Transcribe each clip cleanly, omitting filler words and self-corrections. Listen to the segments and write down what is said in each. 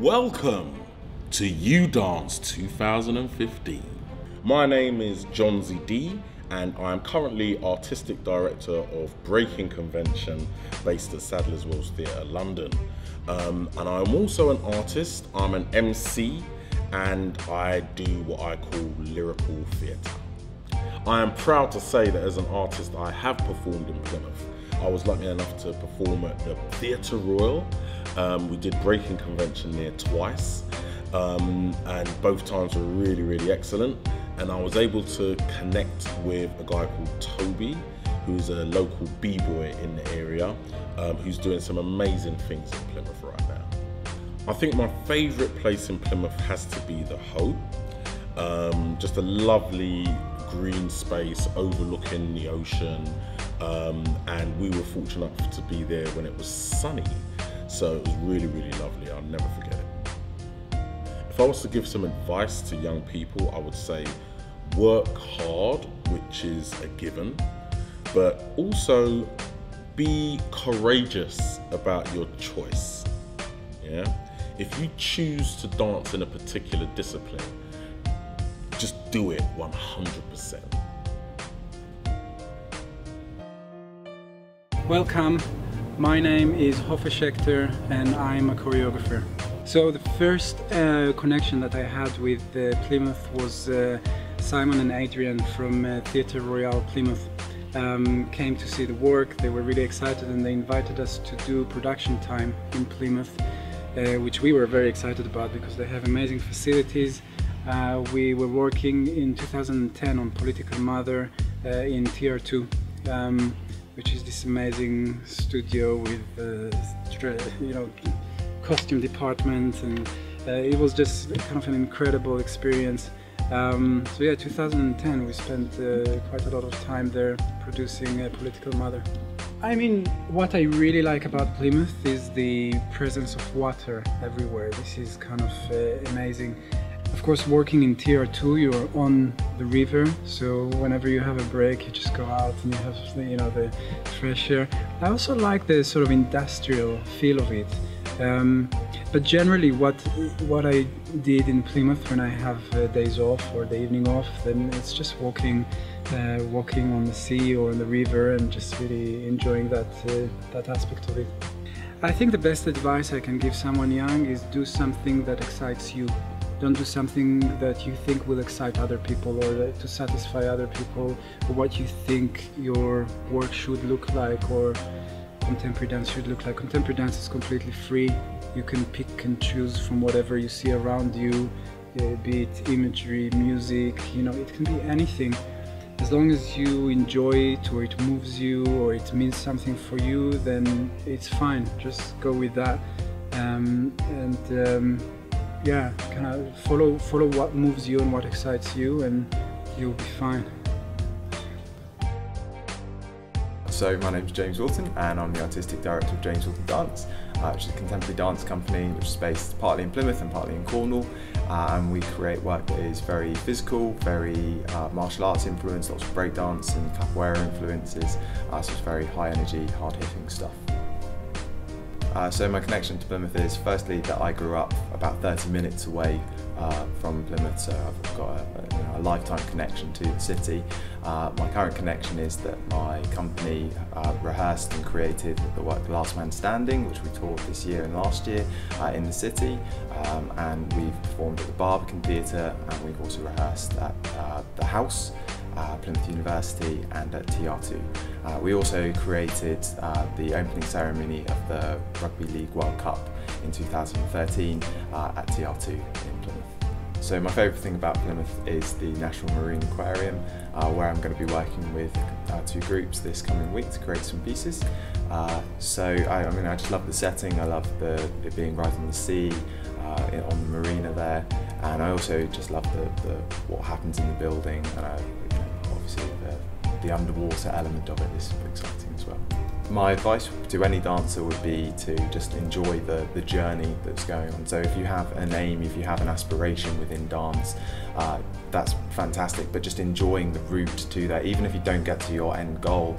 Welcome to U.Dance 2015. My name is Jonzi D and I am currently Artistic Director of Breaking Convention based at Sadler's Wells Theatre, London. And I'm also an artist, I'm an MC, and I do what I call lyrical theatre. I am proud to say that as an artist I have performed in Plymouth. I was lucky enough to perform at the Theatre Royal. We did Breaking Convention there twice, and both times were really, really excellent. And I was able to connect with a guy called Toby, who's a local b-boy in the area, who's doing some amazing things in Plymouth right now. I think my favourite place in Plymouth has to be The Hope. Just a lovely green space overlooking the ocean, and we were fortunate enough to be there when it was sunny, so it was really, really lovely. I'll never forget it. If I was to give some advice to young people, I would say work hard, which is a given, but also be courageous about your choice. Yeah? If you choose to dance in a particular discipline, just do it 100%. Welcome, my name is Hofesh Shechter and I'm a choreographer. So the first connection that I had with Plymouth was Simon and Adrian from Theatre Royal Plymouth came to see the work. They were really excited and they invited us to do production time in Plymouth, which we were very excited about because they have amazing facilities. We were working in 2010 on Political Mother in Tier 2. Which is this amazing studio with costume department, and it was just kind of an incredible experience. So yeah, 2010 we spent quite a lot of time there producing Political Mother. I mean, what I really like about Plymouth is the presence of water everywhere. This is kind of amazing. Of course, working in Tier 2, you're on the river, so whenever you have a break, you just go out and you have, the fresh air. I also like the sort of industrial feel of it. But generally, what I did in Plymouth when I have days off or the evening off, then it's just walking on the sea or on the river, and just really enjoying that aspect of it. I think the best advice I can give someone young is do something that excites you. Don't do something that you think will excite other people or to satisfy other people, or what you think your work should look like or contemporary dance should look like. Contemporary dance is completely free. You can pick and choose from whatever you see around you, be it imagery, music, it can be anything. As long as you enjoy it or it moves you or it means something for you, then it's fine. Just go with that. Yeah, kind of follow what moves you and what excites you, and you'll be fine. So my name is James Wilton and I'm the Artistic Director of James Wilton Dance, which is a contemporary dance company which is based partly in Plymouth and partly in Cornwall, and we create work that is very physical, very martial arts influenced, lots of breakdance and capoeira influences, so it's very high energy, hard hitting stuff. So my connection to Plymouth is firstly that I grew up about 30 minutes away from Plymouth, so I've got a lifetime connection to the city. My current connection is that my company rehearsed and created the work The Last Man Standing, which we taught this year and last year in the city, and we've performed at the Barbican Theatre, and we've also rehearsed at The House, Plymouth University, and at TR2. We also created the opening ceremony of the Rugby League World Cup in 2013 at TR2 in Plymouth. So my favourite thing about Plymouth is the National Marine Aquarium, where I'm going to be working with two groups this coming week to create some pieces. I just love the setting, I love it being right on the sea, on the marina there, and I also just love what happens in the building, and obviously the underwater element of it is exciting as well. My advice to any dancer would be to just enjoy the journey that's going on. So if you have an aim, if you have an aspiration within dance, that's fantastic, but just enjoying the route to that. Even if you don't get to your end goal,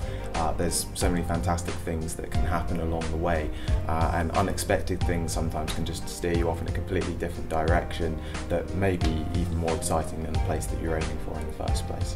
there's so many fantastic things that can happen along the way, and unexpected things sometimes can just steer you off in a completely different direction that may be even more exciting than the place that you're aiming for in the first place.